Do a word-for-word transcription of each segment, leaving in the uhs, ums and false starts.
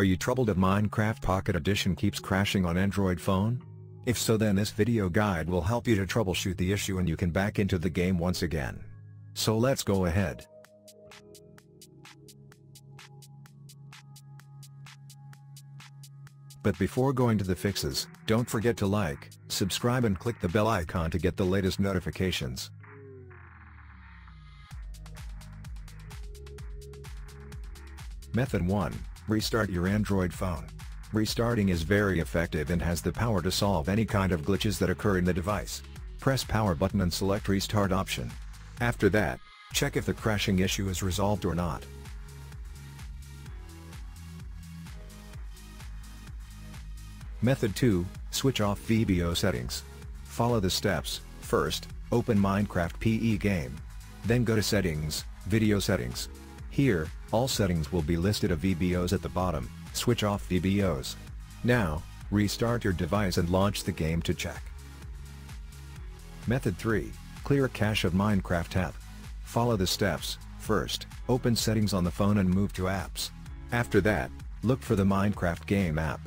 Are you troubled if Minecraft Pocket Edition keeps crashing on Android phone? If so, then this video guide will help you to troubleshoot the issue and you can back into the game once again. So let's go ahead. But before going to the fixes, don't forget to like, subscribe and click the bell icon to get the latest notifications. Method one. Restart your Android phone. Restarting is very effective and has the power to solve any kind of glitches that occur in the device. Press power button and select restart option. After that, check if the crashing issue is resolved or not. Method two. Switch off V B O settings. Follow the steps. First, open Minecraft P E game. Then go to settings, video settings. Here, all settings will be listed of V B Os at the bottom. Switch off V B Os. Now, restart your device and launch the game to check. Method three. Clear cache of Minecraft app. Follow the steps. First, open settings on the phone and move to apps. After that, look for the Minecraft game app.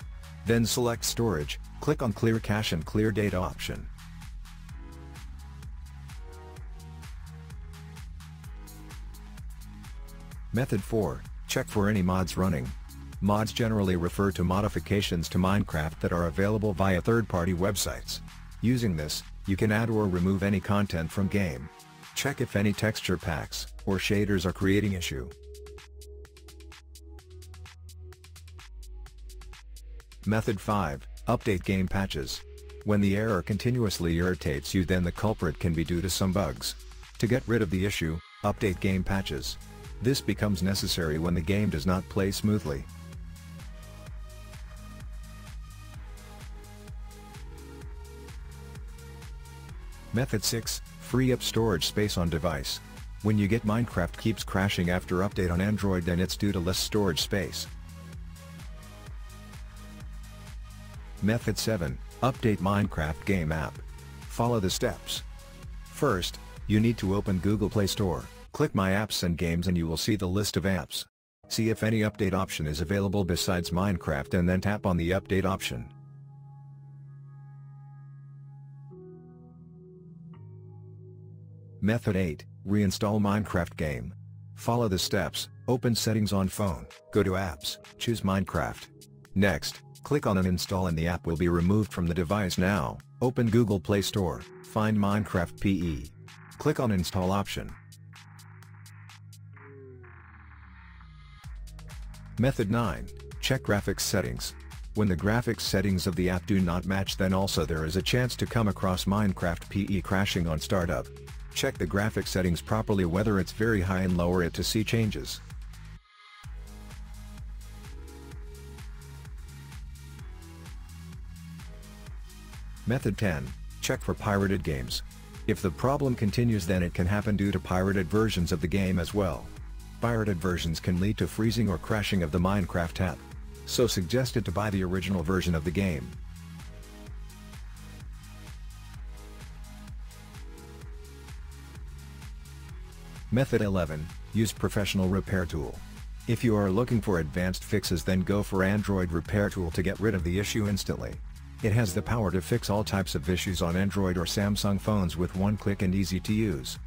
Then select storage, click on clear cache and clear data option. Method four. Check for any mods running. Mods generally refer to modifications to Minecraft that are available via third-party websites. Using this, you can add or remove any content from game. Check if any texture packs or shaders are creating issue. Method five. Update game patches. When the error continuously irritates you, then the culprit can be due to some bugs. To get rid of the issue, update game patches. This becomes necessary when the game does not play smoothly. Method six. Free up storage space on device. When you get Minecraft keeps crashing after update on Android, then it's due to less storage space. Method seven. Update Minecraft game app. Follow the steps. First, you need to open Google Play Store. Click My Apps and Games and you will see the list of apps. See if any update option is available besides Minecraft and then tap on the update option. Method eight. Reinstall Minecraft game. Follow the steps. Open settings on phone. Go to apps. Choose Minecraft. Next, click on uninstall and the app will be removed from the device now. Open Google Play Store. Find Minecraft P E. Click on install option. Method nine. Check graphics settings. When the graphics settings of the app do not match, then also there is a chance to come across Minecraft P E crashing on startup. Check the graphics settings properly, whether it's very high, and lower it to see changes. Method ten. Check for pirated games. If the problem continues, then it can happen due to pirated versions of the game as well. Pirated versions can lead to freezing or crashing of the Minecraft app. So suggested to buy the original version of the game. Method eleven. Use professional repair tool. If you are looking for advanced fixes, then go for Android repair tool to get rid of the issue instantly. It has the power to fix all types of issues on Android or Samsung phones with one click and easy to use.